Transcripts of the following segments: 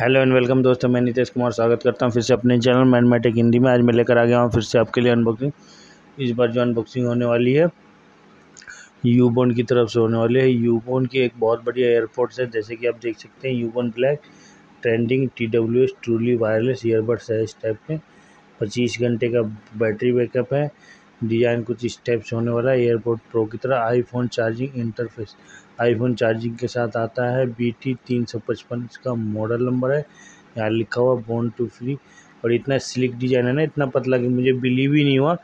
Hello and welcome दोस्तों, मैं नितेश कुमार स्वागत करता हूं फिर से अपने चैनल मैनमेडटेक हिंदी में। आज मैं लेकर आ गया हूं फिर से आपके लिए अनबॉक्सिंग। इस बार जो अनबॉक्सिंग होने वाली है यूबॉन की तरफ से होने वाली है। यूबॉन की एक बहुत बढ़िया एयरपोर्ट्स है, जैसे कि आप देख सकते हैं यूबॉन black trending TWS truly wireless earbuds है। इस टाइप के 25 घंटे का बैटरी बैकअप है। डिज़ाइन कुछ इस टाइप से होने वाला है, एयरपोर्ट प्रो की तरह। IPhone charging interface iPhone charging के साथ आता है। BT 355 इसका मॉडल नंबर है, यहाँ लिखा हुआ बोर्न टू फ्री। और इतना स्लिक डिज़ाइन है ना, इतना पतला कि मुझे बिलीव ही नहीं हुआ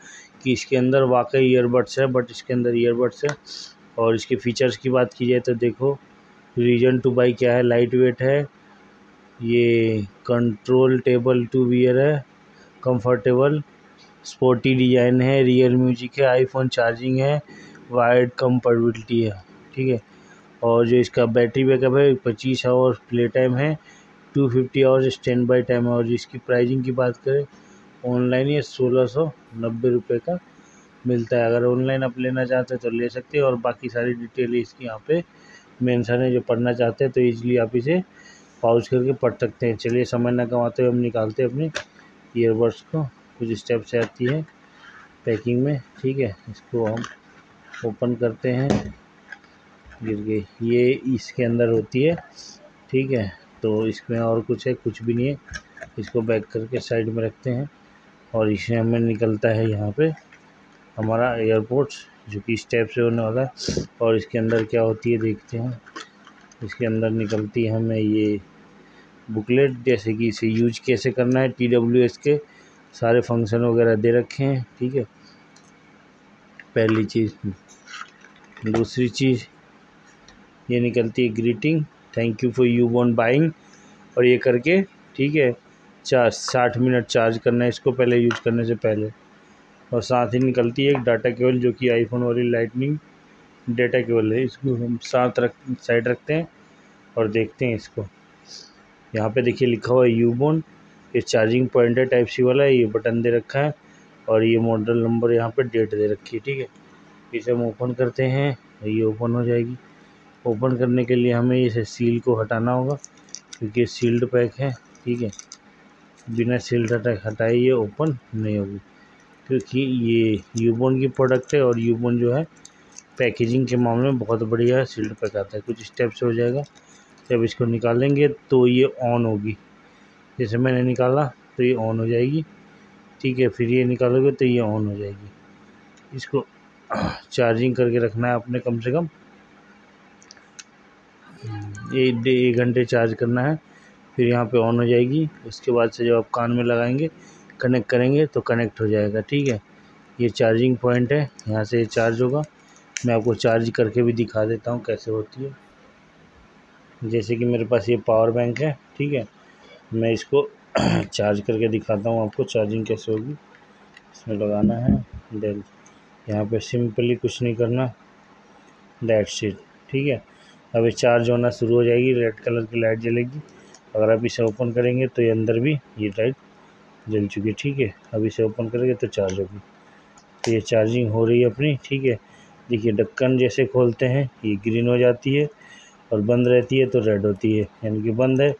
कि इसके अंदर वाकई ईयरबड्स है, बट इसके अंदर ईयरबड्स है। और इसके फीचर्स की बात की जाए तो देखो, रीजन टू बाई क्या है, लाइट वेट है, ये कंट्रोल टेबल टू वियर है, कंफर्टेबल स्पोर्टी डिज़ाइन है, रियल म्यूजिक है, आईफोन चार्जिंग है, वायर्ड कंपैटिबिलिटी है, ठीक है। और जो इसका बैटरी बैकअप है 25 आवर्स प्ले टाइम है, 250 आवर्स स्टैंड बाई टाइम है। और इसकी प्राइसिंग की बात करें ऑनलाइन ये 1690 रुपये का मिलता है। अगर ऑनलाइन आप लेना चाहते हैं तो ले सकते हैं। और बाकी सारी डिटेल इसकी यहाँ पे मेंशन है, जो पढ़ना चाहते हैं तो ईजिली आप इसे पॉज करके पढ़ सकते हैं। चलिए समय ना कमाते हुए हम निकालते हैं अपने ईयरबड्स को। कुछ स्टेप से आती है पैकिंग में, ठीक है। इसको हम ओपन करते हैं, गिर गई, ये इसके अंदर होती है, ठीक है। तो इसमें और कुछ है, कुछ भी नहीं है। इसको बैक करके साइड में रखते हैं। और इसमें हमें निकलता है यहाँ पे हमारा एयरपोर्ट्स, जो कि स्टेप से होने वाला है। और इसके अंदर क्या होती है देखते हैं। इसके अंदर निकलती है हमें ये बुकलेट, जैसे कि इसे यूज कैसे करना है, TWS के सारे फंक्शन वगैरह दे रखे हैं, ठीक है। पहली चीज़, दूसरी चीज़ ये निकलती है greeting, thank you for यूबॉन buying. और ये करके, ठीक है, 60 मिनट चार्ज करना है इसको पहले, यूज करने से पहले। और साथ ही निकलती है एक डाटा केबल, जो कि आईफोन वाली लाइटनिंग डाटा केबल है। इसको हम साइड रखते हैं और देखते हैं इसको। यहाँ पे देखिए लिखा हुआ है यूबॉन, ये चार्जिंग पॉइंट है टाइप सी वाला, ये बटन दे रखा है और ये मॉडल नंबर, यहाँ पे डेट दे रखी है, ठीक है। इसे हम ओपन करते हैं, ये ओपन हो जाएगी। ओपन करने के लिए हमें इसे सील को हटाना होगा, क्योंकि सील्ड पैक है, ठीक है। बिना सील्ड हटाए ये ओपन नहीं होगी, क्योंकि ये यूबॉन की प्रोडक्ट है। और यूबॉन जो है पैकेजिंग के मामले में बहुत बढ़िया है, सील्ड पैक आता है। कुछ स्टेप्स हो जाएगा, जब इसको निकालेंगे तो ये ऑन होगी। जैसे मैंने निकाला तो ये ऑन हो जाएगी, ठीक है। फिर ये निकालोगे तो ये ऑन हो जाएगी। इसको चार्जिंग करके रखना है आपने, कम से कम 1 घंटे चार्ज करना है। फिर यहाँ पे ऑन हो जाएगी। उसके बाद से जब आप कान में लगाएंगे, कनेक्ट करेंगे तो कनेक्ट हो जाएगा, ठीक है। ये चार्जिंग पॉइंट है, यहाँ से ये चार्ज होगा। मैं आपको चार्ज करके भी दिखा देता हूँ कैसे होती है। जैसे कि मेरे पास ये पावर बैंक है, ठीक है, मैं इसको चार्ज करके दिखाता हूँ आपको चार्जिंग कैसे होगी। इसमें लगाना है डेल, यहाँ पे सिंपली कुछ नहीं करना, दैट्स इट, ठीक है। अब ये चार्ज होना शुरू हो जाएगी, रेड कलर की लाइट जलेगी। अगर आप इसे ओपन करेंगे तो ये अंदर भी ये लाइट जल चुकी है, ठीक है। अब इसे ओपन करेंगे तो चार्ज होगी। तो ये चार्जिंग हो रही है अपनी, ठीक है। देखिए ढक्कन जैसे खोलते हैं ये ग्रीन हो जाती है, और बंद रहती है तो रेड होती है, यानी कि बंद है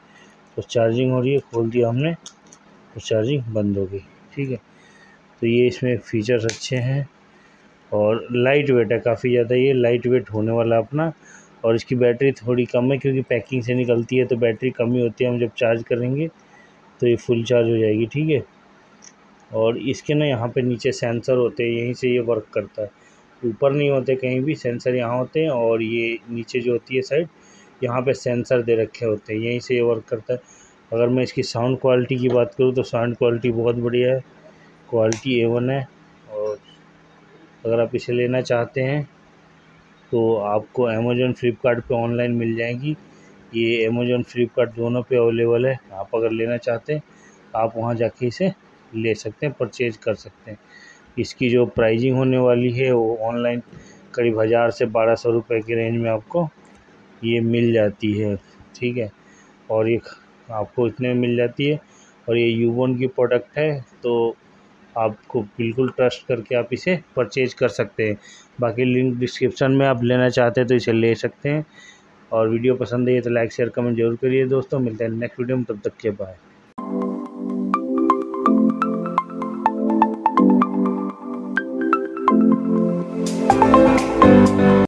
तो चार्जिंग हो रही है। खोल दिया हमने तो चार्जिंग बंद हो गई, ठीक है। तो ये इसमें फीचर्स अच्छे हैं। और लाइट वेट है काफ़ी ज़्यादा, ये लाइट वेट होने वाला अपना। और इसकी बैटरी थोड़ी कम है, क्योंकि पैकिंग से निकलती है तो बैटरी कम ही होती है। हम जब चार्ज करेंगे तो ये फुल चार्ज हो जाएगी, ठीक है। और इसके ना यहाँ पे नीचे सेंसर होते हैं, यहीं से ये वर्क करता है। ऊपर नहीं होते कहीं भी सेंसर, यहाँ होते हैं। और ये नीचे जो होती है साइड, यहाँ पे सेंसर दे रखे होते हैं, यहीं से ये वर्क करता है। अगर मैं इसकी साउंड क्वालिटी की बात करूँ तो साउंड क्वालिटी बहुत बढ़िया है, क्वालिटी A1 है। और अगर आप इसे लेना चाहते हैं तो आपको अमेज़न फ्लिपकार्ट पे ऑनलाइन मिल जाएगी। ये अमेज़न फ्लिपकार्ट दोनों पे अवेलेबल है। आप अगर लेना चाहते हैं आप वहाँ जाके इसे ले सकते हैं, परचेज कर सकते हैं। इसकी जो प्राइजिंग होने वाली है वो ऑनलाइन करीब 1000 से 1200 रुपये की रेंज में आपको ये मिल जाती है, ठीक है। और ये आपको इतने में मिल जाती है। और ये यूबॉन की प्रोडक्ट है तो आपको बिल्कुल ट्रस्ट करके आप इसे परचेज कर सकते हैं। बाकी लिंक डिस्क्रिप्शन में, आप लेना चाहते हैं तो इसे ले सकते हैं। और वीडियो पसंद आई तो लाइक शेयर कमेंट जरूर करिए दोस्तों। मिलते हैं नेक्स्ट वीडियो में, तब तक के बाय।